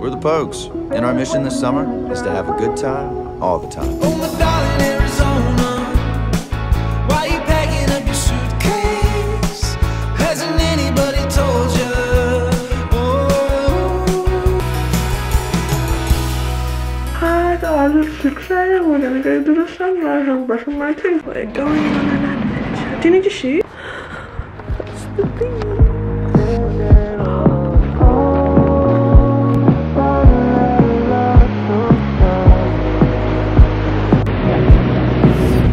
We're the Pokes, and our mission this summer is to have a good time all the time. Oh, my darling Arizona, why you packing up your suitcase? Hasn't anybody told you? Oh. Hi guys, it's 6 a.m. We're gonna go to the sunrise. I'm brushing my teeth. We're going on an adventure. Do you need to shoot? That's the thing.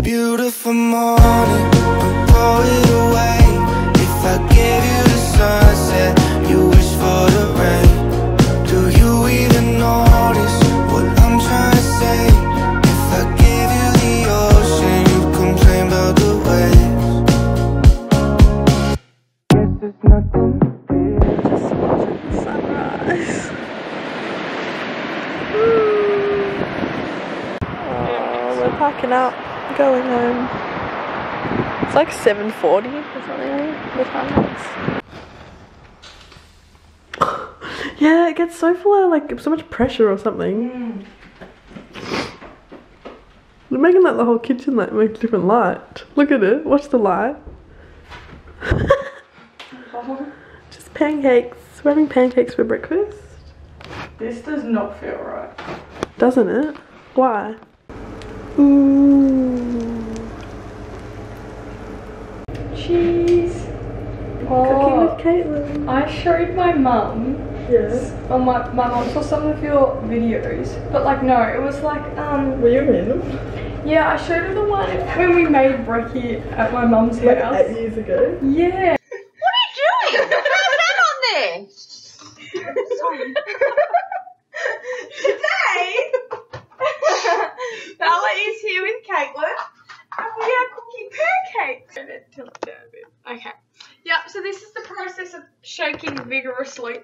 Beautiful morning, I'll blow it away. If I gave you the sunset, you wish for the rain. Do you even notice what I'm trying to say? If I gave you the ocean, you'd complain about the waves. Guess it's nothing big. Just watching the sunrise. Still packing up. Going home. It's like 7:40 or something. The time is. Yeah, it gets so full of like so much pressure or something. Mm. They're making like the whole kitchen like make a different light. Look at it. Watch the light. Just pancakes. We're having pancakes for breakfast. This does not feel right. Doesn't it? Why? Ooh. Cheese. Oh, cooking with Caitlin. I showed my mum. Yes. On my mum saw some of your videos, but like no, it was like Were you in them? Yeah, I showed her the one when we made brekkie at my mum's like house. 8 years ago. Yeah. What are you doing? Put that on there. Sorry. Today. Bella is here with Caitlin and we are cooking pancakes. Okay. Yep, so this is the process of shaking vigorously.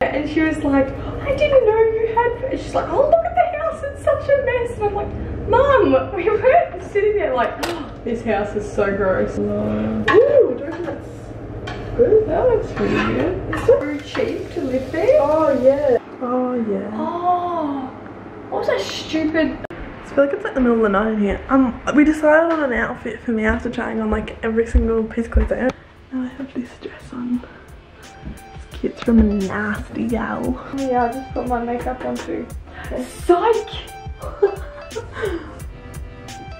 And she was like, I didn't know you had. And she's like, oh, look at the house, it's such a mess. And I'm like, Mum, we weren't sitting there like, oh, this house is so gross. No. Ooh, donuts. Good. That looks pretty good. It's so very cheap to live there. Oh yeah. Oh yeah. Oh, what was that stupid? I feel like it's like the middle of the night here. We decided on an outfit for me after trying on like every single piece of clothes I own. Now I have this dress on. It's cute. It's from a nasty gal. Oh yeah, I just put my makeup on too. Psych.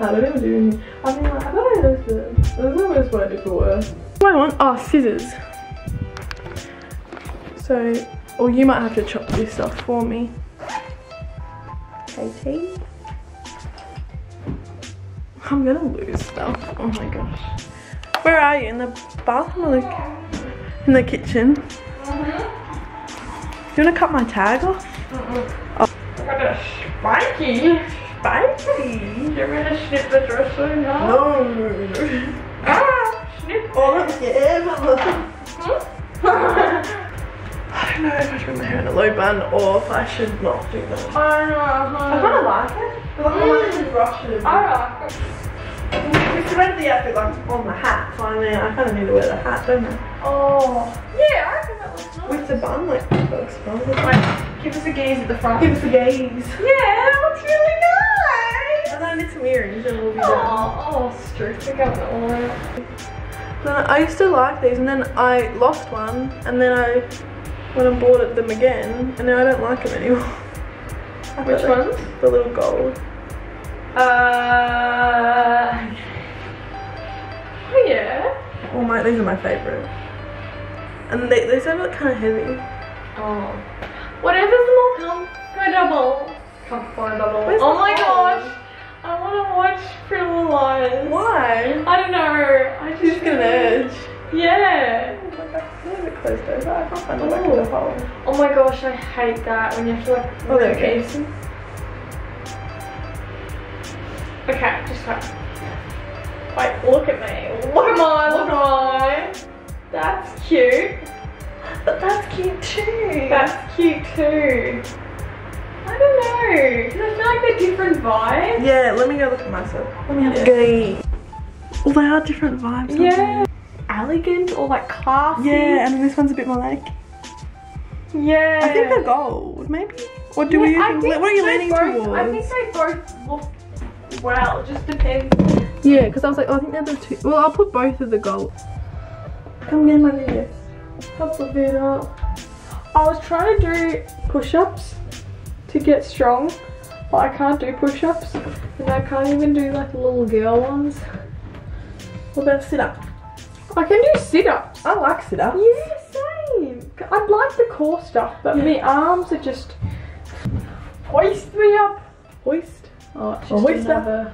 I don't ever do anything. I mean, like, I don't know what I do. I don't know what I do for work. What do I want? Oh, scissors. So, or you might have to chop this off for me. Okay. I'm gonna lose stuff. Oh my gosh. Where are you? In the bathroom or in the kitchen? Mm-hmm. Do you wanna cut my tag off? Mm-mm. Oh. I got a spiky. Spicy. Do you want me to snip the dress so hard? No. Ah! Snip. Oh, that's yeah, I don't know if I should put my hair in a low bun or if I should not do that. I kind of like it. But I don't like to brush it. I like it. We should wear the outfit like on the hat. So I mean, I kind of need to wear the hat, don't I? Oh. Yeah, I reckon that looks nice. With the bun, like, that looks fun. Like, give us a gaze at the front. Give us a gaze. Yeah, that looks really nice. I need some earrings and we'll be done. Oh, strict. I got that all out. No, I used to like these and then I lost one and then I went and bought them again and now I don't like them anymore. Which ones? The little gold. Oh yeah. Oh my, these are my favourite. And these are like kind of heavy. Oh. Whatever's the more comfort double. Comfortable. Oh my gosh. I want to watch Criminal Lies. Why? I don't know. I just get an edge. Yeah. Oh my gosh, it's a little bit closed over. I can't find the back of the hole. Oh my gosh, I hate that when you have to like. Oh, there it goes. Okay, just like. Wait, look at me. Look at mine. That's cute. But that's cute too. That's cute too. I don't know, because I feel like they're different vibes. Yeah, let me go look at myself. Let me have a go. Oh, they are different vibes. Yeah. Elegant or like classy. Yeah, and this one's a bit more like. Yeah. I think they're gold, maybe. Or do we? What are you leaning towards? I think they both look well. It just depends. Yeah, because I was like, oh, I think they're the two. Well, I'll put both of the gold. Come get my video. Help the video. I was trying to do push-ups to get strong, but I can't do push-ups, and I can't even do like little girl ones. What about sit-up? I can do sit-ups. I like sit-ups. Yeah, same. I like the core stuff, but my arms are just hoist me up. Hoist. Oh, it's just another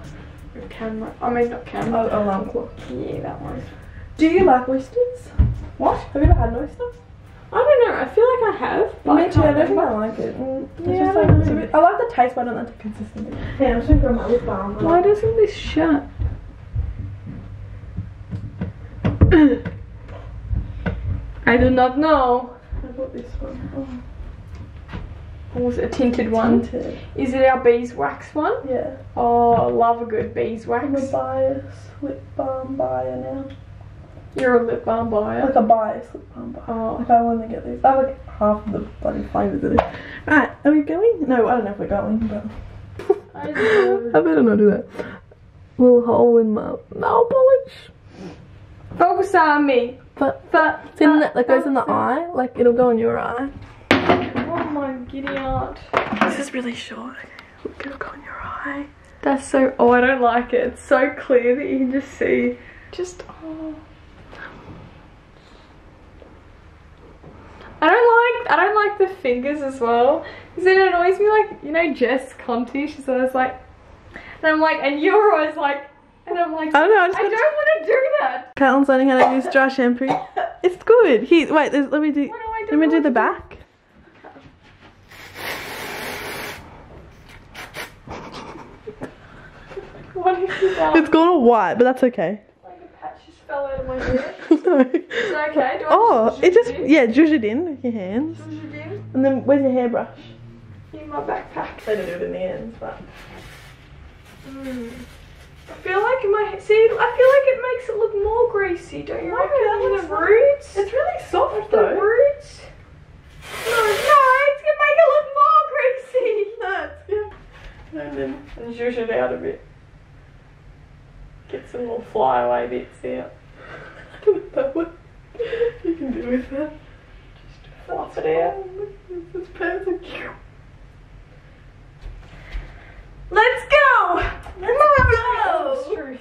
camera. I mean, not camera. Oh, alarm clock. Yeah, that one. Do you like oysters? What? Have you ever had an oyster? I don't know. I feel like I have. But me too. I don't think I like it. Yeah, I like the taste, but I don't like the consistency. Yeah, I'm just gonna go my lip balm. Why doesn't this shut? I do not know. I bought this one. Oh, was it a tinted one? Tinted. Is it our beeswax one? Yeah. Oh, I love a good beeswax. I'm a bias lip balm buyer now. You're a lip balm buyer. Like a bias lip balm buyer. Oh, like I want to get these. I have like half of the bloody flavours in it. Right, are we going? No, I don't know if we're going, but I do. I better not do that. Little hole in my nail polish. Focus on me. But it's in that goes in the eye. Like it'll go in your eye. Oh my giddy aunt. This is really short. Okay, it'll go in your eye. That's so. Oh, I don't like it. It's so clear that you can just see. Just oh. I don't like the fingers as well. Because then it annoys me, like, you know, Jess Conti, she's always like, and I'm like, and you're always like, and I'm like, oh, no, I don't want to do that. Caitlin's learning how to use dry shampoo. It's good. Here, wait, let me do, let me do the back. What have you done? It's gone all white, but that's okay. Fell out of my hair. No. Is it okay? Do oh, I just it just, in? Yeah, juice it in with your hands. Juice it in? And then, where's your hairbrush? In my backpack. I don't do it in the ends, but. Mm. I feel like my, see, I feel like it makes it look more greasy, don't you? No, that the roots. It's really soft though. The roots. No, it's gonna make it look more greasy. No, it's good. Yeah. And then juice it out a bit. Get some little flyaway bits out. I don't know what you can do with that. Just fluff it out. It's perfect. Let's go! Let's go! Truth.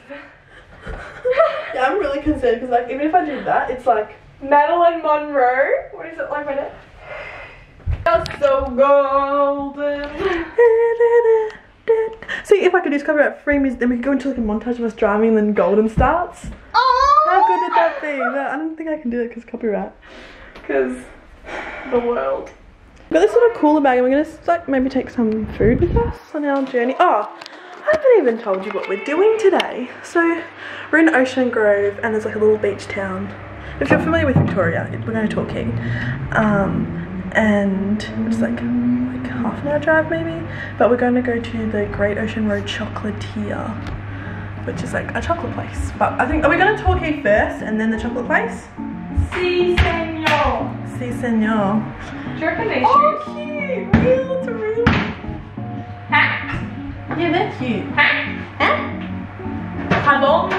Yeah, I'm really concerned because, like, even if I do that, it's like Marilyn Monroe. What is it like right now? That's so golden. See if I could just cover out free music, then we could go into like a montage of us driving and then golden starts. Oh! How good would that be? No, I don't think I can do it because copyright. Because the world. But this little cooler bag, and we're gonna like maybe take some food with us on our journey. Oh, I haven't even told you what we're doing today. So we're in Ocean Grove and there's like a little beach town. If you're familiar with Victoria, we're going to Torquay. And it's like half an hour drive maybe, but we're going to go to the Great Ocean Road Chocolatier, which is like a chocolate place. But I think, are we going to Torquay first and then the chocolate place? Si senor. Si senor. Do you reckon they should? Oh, cute. Real to real. Ha. Yeah, they're cute. Ha. Ha. Pardon,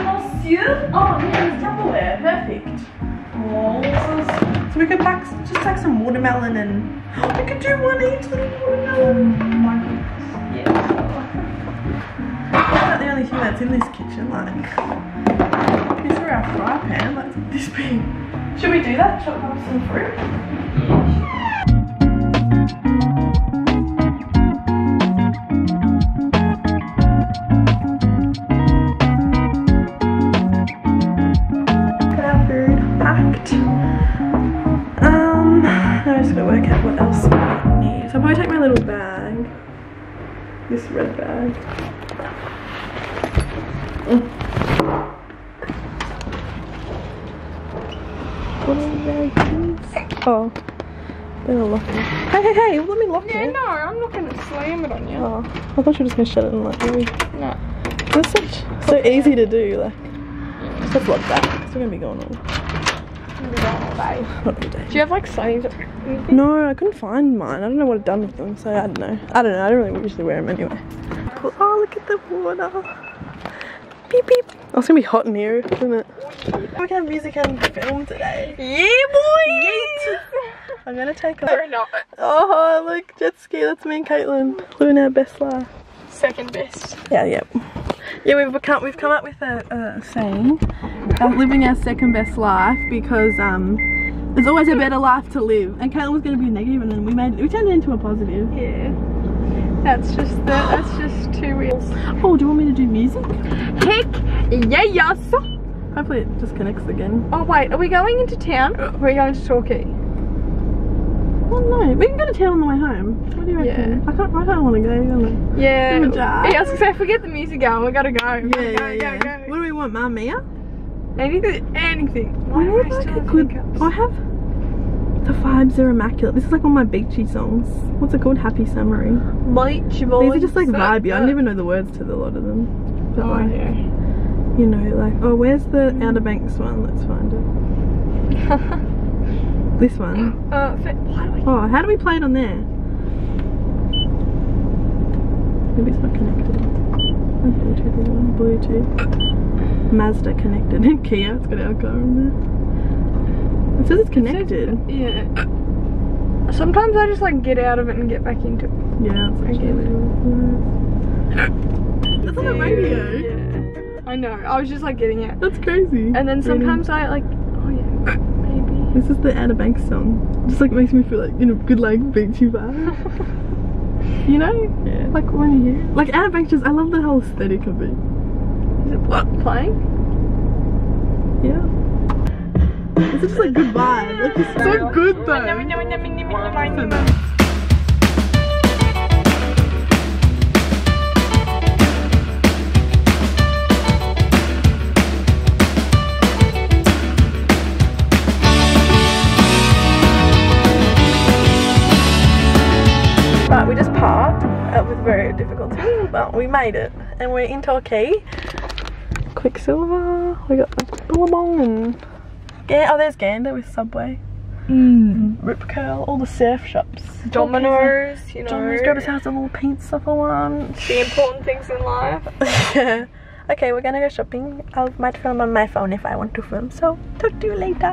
monsieur? Oh, yeah, it's Tupperware. Perfect. Oh. So we could pack, just pack some watermelon and we could do one each little watermelon. Yeah. That's not the only thing that's in this kitchen, like. These are our fry pan, like this big. Should we do that? Chop up some fruit? Yeah. This red bag. Oh, better lock it. Hey, hey, hey, let me lock it. Yeah, no, I'm not going to slam it on you. Oh, I thought you were just going to shut it and like, really. No. That's so easy to do, like. Yeah. Let's vlog that. What's going to be going on? All day. Do you have like sunnies or anything? No, I couldn't find mine. I don't know what I've done with them, so I don't know. I don't really usually wear them anyway. Cool. Oh, look at the water. Beep, beep. Oh, it's going to be hot in here, isn't it? We can have music and film today. Yeah, boy! Yeet. I'm going to take a look. Or not. Oh, look, jet ski. That's me and Caitlin. Living our best life. Second best. Yeah, yep. Yeah, we've come up with a saying of living our second best life because there's always a better life to live. And Caitlin was going to be negative, and then we turned it into a positive. Yeah. That's just too real. Oh, do you want me to do music? Heck yeah, yes. Hopefully it just connects again. Oh wait, are we going into town? Or are we going to Torquay? Oh no, we can go to town on the way home. What do you reckon? Yeah. I don't want to go. Yeah, I was going to say, forget the music going, we gotta go. Yeah. What do we want, Mamma Mia? Anything. I have the vibes are immaculate. This is like one of my beachy songs. What's it called? Happy Summary. Beach boys. These are just like vibey. I don't even know the words to a lot of them. But you know, like, oh, where's the Outer Banks one? Let's find it. This one. Oh, how do we play it on there? Maybe it's not connected. Bluetooth. Mazda connected. And Kia. It's got alcohol in there. It says it's connected. Yeah. Sometimes I just like get out of it and get back into it. Yeah, that's okay. That's on the radio. Yeah. I know. I was just like getting out. That's crazy. And then sometimes I like, oh yeah, maybe. This is the Outer Banks song. Just like makes me feel like in a good like beachy vibe. You know? Yeah. Like when you hear it. Like Outer Banks, just I love the whole aesthetic of it. Is it playing? Yeah. It's just like good vibe, like it's so good though. Right, we just parked. It was very difficult, but we made it. And we're in Torquay. Quicksilver, we got the Billabong. Yeah, oh, there's Gander with Subway. Rip Curl, all the surf shops. Domino's, you know. Domino's, grab us out some little pizza for lunch. The important things in life. Yeah. Okay, we're gonna go shopping. I might film on my phone if I want to film, so talk to you later.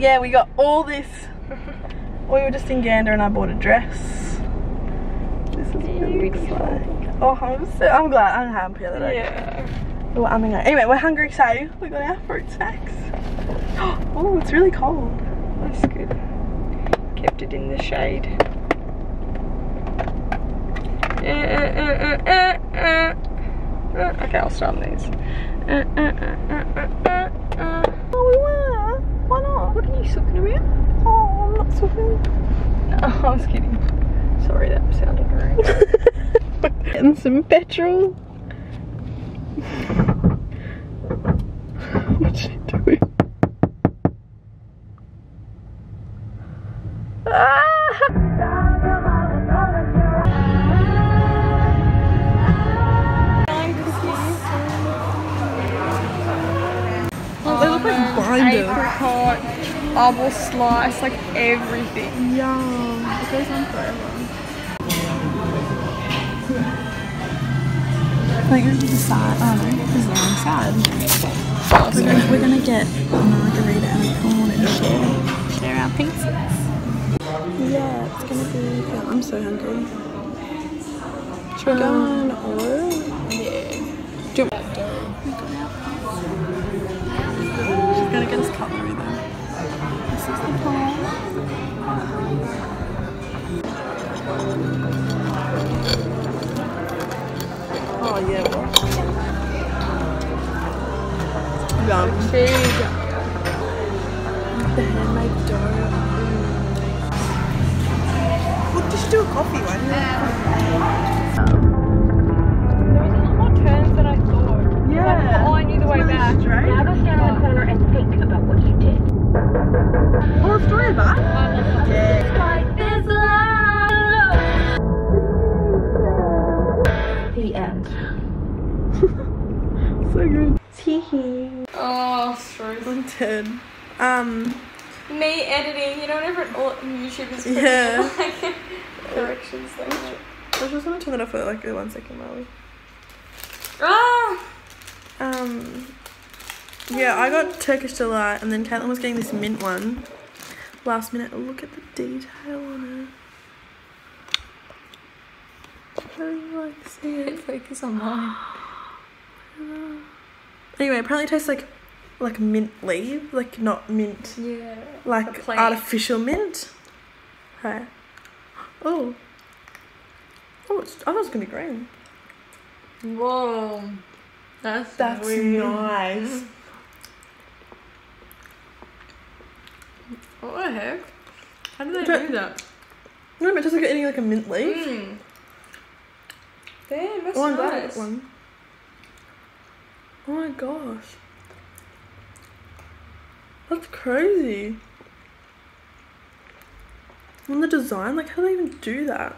Yeah, we got all this. We were just in Gander and I bought a dress. This is what it looks like. Oh, I'm glad. I'm happy that I Anyway, we're hungry, so we got our fruit snacks. Oh, it's really cold. That's good. Kept it in the shade. Okay, I'll start on these. Oh, we were. Why not? What are you sucking around? Oh, I'm not sucking. No, I was kidding. Sorry, that sounded rude. Getting some petrol. What's she doing? Apricot, apple slice, like everything. Yum. It goes on forever. Like this is the side. Oh no, this is the wrong side. We're gonna get a margarita and a corn and share our pizzas. Yeah, it's gonna be. Oh, I'm so hungry. Should we go on Oro? Yeah. Do get his cutlery though. This is the plan. Oh get one. Yeah. Crazy. What the hell am I doing? What did you do a coffee one? There was a lot more turns than I thought. Yeah. Like, oh, I knew the way back. Now go stand in the corner and think about what you did. Oh, it's story about? Yeah. The end. So good. Teehee. Oh, truth. 110. Me editing, you know, whenever YouTubers put like corrections like that. I was just gonna turn that off for like 1 second while we. Ah! Yeah, I got Turkish Delight and then Caitlin was getting this mint one. Last minute, oh, look at the detail on it. I don't like seeing it. Focus on mine. Anyway, apparently it tastes like mint leaf, like not mint. Yeah. Like artificial mint. Hi. Oh. Oh, it's, I thought it was gonna be green. Whoa. That's weird. Nice. What the heck? How did they do that? No, but just like eating like a mint leaf. Mm. Damn, that's nice. Oh, I got one. Oh my gosh. That's crazy. And the design, like how do they even do that?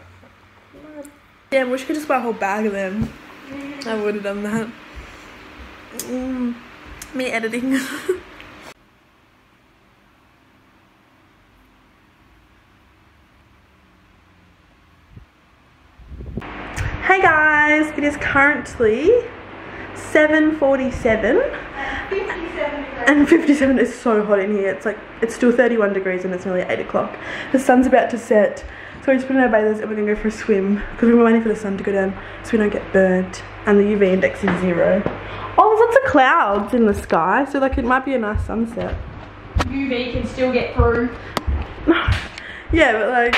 Damn, I wish I could just buy a whole bag of them. I would have done that. Me editing. Hey guys, it is currently 7:47 and 57. Is so hot in here. It's like it's still 31 degrees and it's nearly 8 o'clock. The sun's about to set, so we just put in our bathers and we're gonna go for a swim because we're waiting for the sun to go down so we don't get burnt. And the UV index is 0. Oh, there's lots of clouds in the sky, so like it might be a nice sunset. UV can still get through. Yeah, but like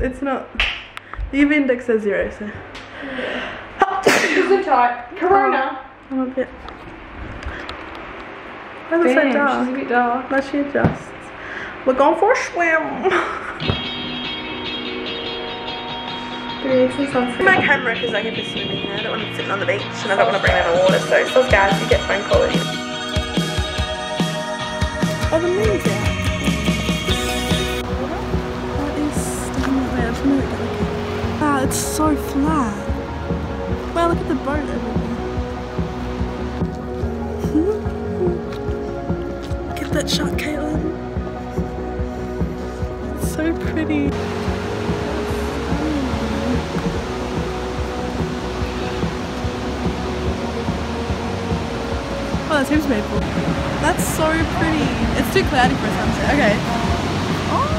it's not. The UV index says 0, so. Zip tie. Corona. Oh, I'm a bit. Why is it so dark? She's a bit dark. But she adjusts. We're going for a swim. My camera because I get to swim in here. I don't want to be sitting on the beach and I don't want to bring in the water. So, those guys, you get phone calls. Oh, the moon's out. That is. Wow, it's so flat. Wow, look at the boat everywhere. Get that shot, Caitlin. It's so pretty. Oh, that seems maple. That's so pretty. It's too cloudy for a sunset. Okay. Oh.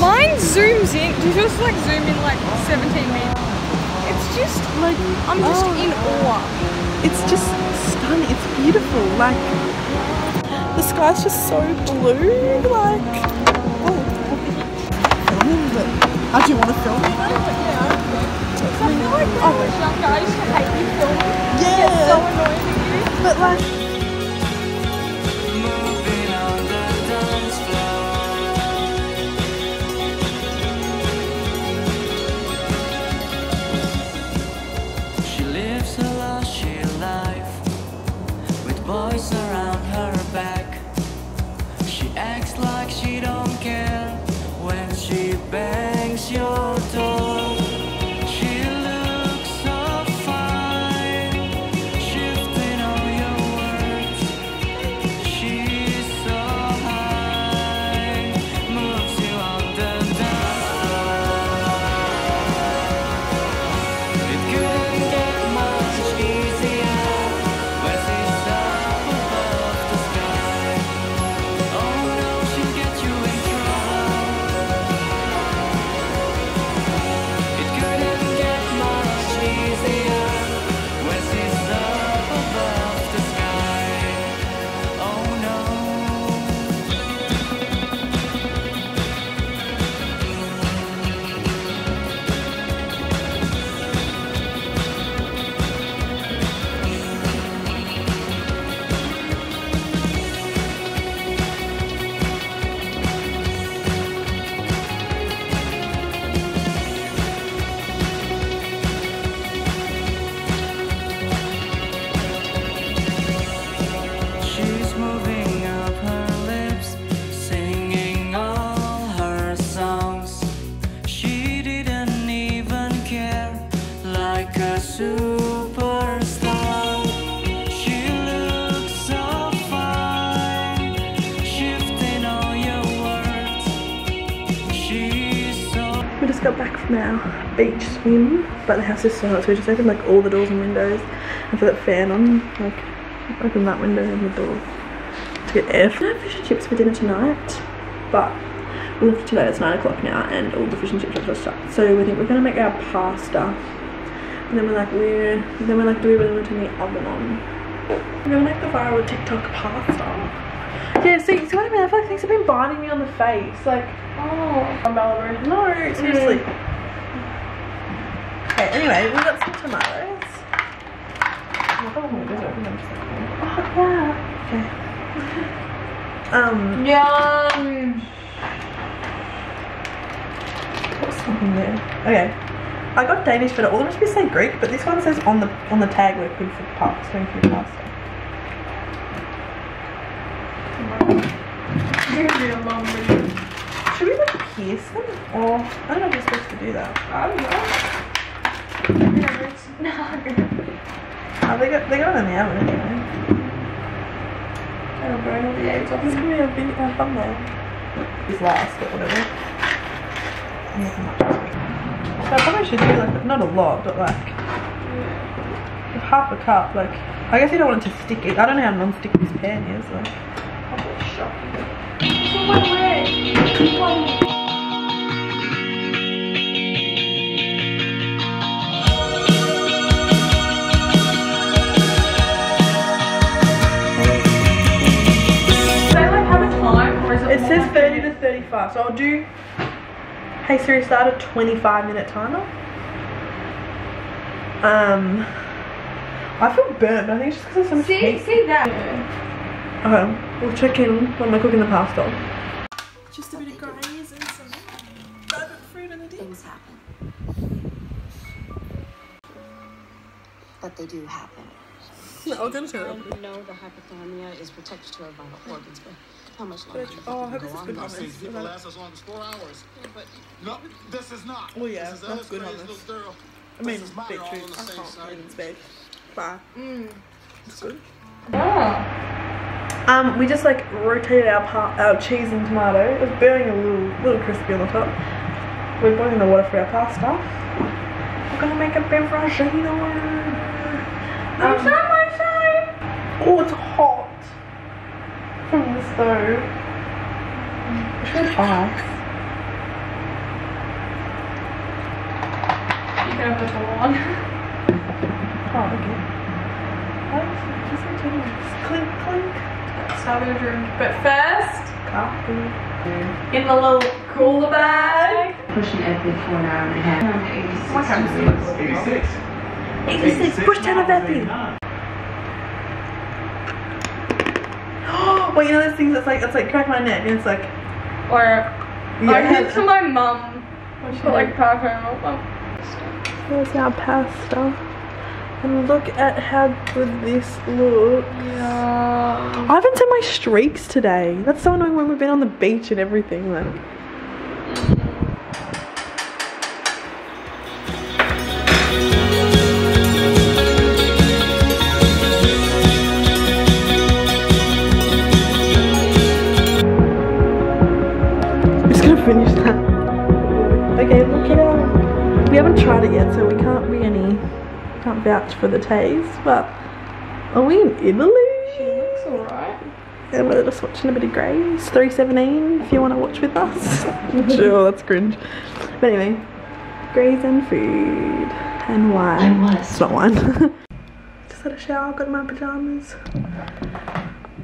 Mine zooms in. Do you just like zoom in like 17 meters? Just like I'm just in awe. It's just stunning. It's beautiful. Like the sky's just so blue. Like I do want to film it. Yeah. I feel like when I was younger, I used to hate you filming. Yeah. It's so annoying to you. But like. Moving on the dance floor. Boys around her back. She acts like she don't care when she bangs your door. She looks so fine, shifting all your words. She's so high, moves you on the dance floor. It couldn't get much easier. Bye. got back from our beach swim, but the house is so hot, so we just opened like all the doors and windows and put that fan on, like open that window and the door to get air. I have fish and chips for dinner tonight, but we'll have to do that. It's 9 o'clock now and all the fish and chips are just stuck, so we think we're gonna make our pasta, and then we're like, do we really want to turn the oven on? We're gonna make the viral TikTok pasta. Yeah, see what I mean? I feel like things have been biting me on the face. Like, oh, Mallory. No, seriously. Okay, anyway, we've got some tomatoes. Oh, yeah. Okay. Yum. What's something there? Okay. I got Danish, but all the recipes say Greek, but this one says on the tag we're good for pasta, going for pasta. Should we like pierce them? Or I don't know if we're supposed to do that. I don't know. No. Oh, they got it in the oven anyway. I'll burn all the eggs off. It's gonna be a big thumbnail. It's last or whatever. So I probably should do like not a lot, but like half a cup. Like I guess you don't want it to stick. I don't know how non-stick this pan is. Like probably shocking. One way. One. It says 30 to 35, so I'll do. Hey Siri, start a 25-minute timer. I feel burnt, but I think it's just because there's so much heat. See that? Okay, we'll check in when we're cooking the pasta. Just a bit of Grey's and some rabbit fruit and the dip. Things happen. But they do happen. No, I'll go to her. We know the hypothermia is protected to our vital organs, but how much longer? Oh, I hope this is good hummus. These people last as long as 4 hours. Yeah, but no, this is not. Oh yeah, that's good hummus. I mean, beetroot. I can't even speak. Bye. Mmm. It's good. Wow. We just like rotated our cheese and tomato. It was burning a little crispy on the top. We're boiling the water for our pasta. We're gonna make a beveragino. Oh, it's hot from the stove. It's really fast. You can have the towel on. Oh, okay. Just clink, clink. Having a drink, but first, coffee. In the little cooler bag. Pushing every for an hour and a half. What time is it? 86. 86. Push 10 of everything. Oh, well, you know those things that's like crack my neck, and it's like. Or yeah. I did to my mum. When she put like pasta on my mum. There's our pasta. And look at how good this looks. Yeah. I haven't seen my streaks today. That's so annoying when we've been on the beach and everything. Like. I'm just gonna finish that. Okay, look at it. We haven't tried it yet, so we can't be any. Can't vouch for the taste, but are we in Italy? She looks alright. And we're just watching a bit of Grey's. 3:17 if you want to watch with us. Sure, that's cringe. But anyway, Grey's and food and wine. It's not wine. Just had a shower, got in my pajamas.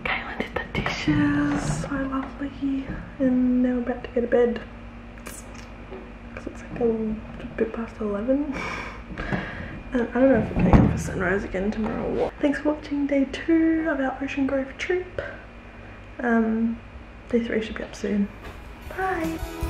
Kaylin did the dishes. So lovely. And now we're about to go to bed. Because it's like a bit past 11. And I don't know if we're going out for sunrise again tomorrow or what. Thanks for watching day 2 of our Ocean Grove trip. Day 3 should be up soon. Bye!